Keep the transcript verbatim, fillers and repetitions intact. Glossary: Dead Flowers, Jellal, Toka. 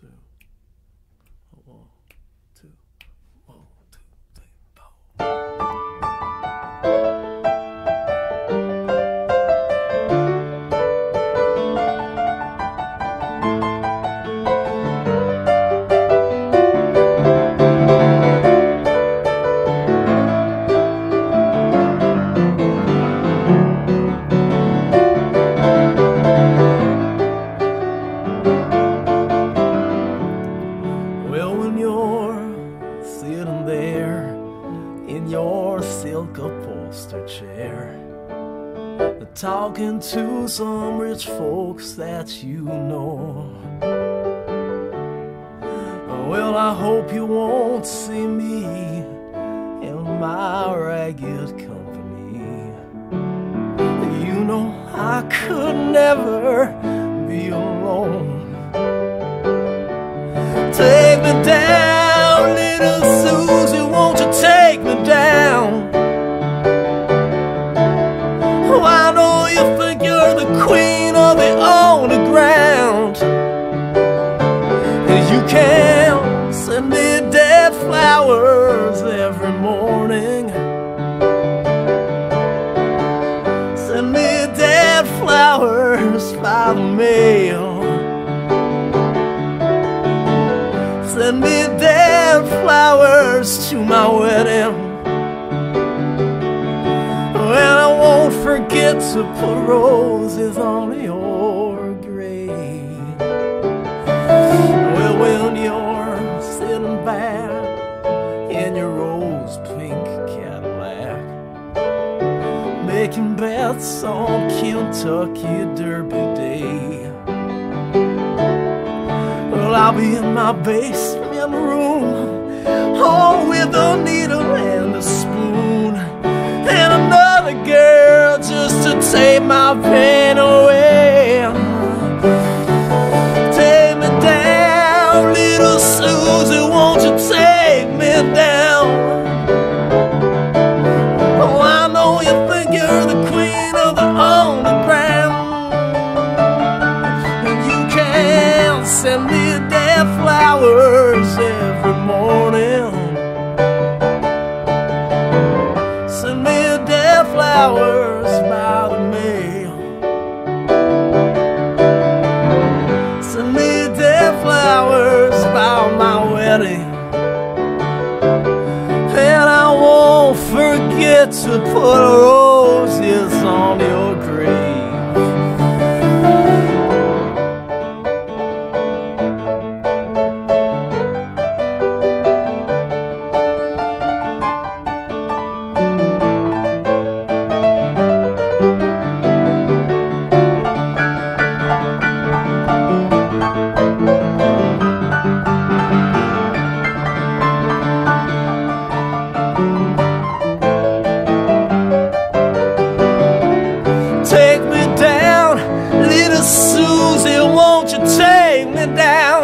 two, one, two, one, two, three, talking to some rich folks that you know. Well, I hope you won't see me in my ragged company. You know I could never be alone. Take me down, little Susie, won't you take me down? Queen of the underground, and you can send me dead flowers every morning. Send me dead flowers by the mail. Send me dead flowers to my wedding. Forget to put roses on your grave. Well, when you're sitting back in your rose pink Cadillac, making bets on Kentucky Derby Day, well, I'll be in my basement room, oh, with a needle and a spoon, and another girl just to take my pain away. Take me down, little Susie, won't you take me down? Oh, I know you think you're the queen of the underground, and you can send me dead flowers every morning. Send me dead flowers by the mail. Send me dead flowers by my wedding, and I won't forget to put roses on your grave. Take me down, little Susie, won't you take me down?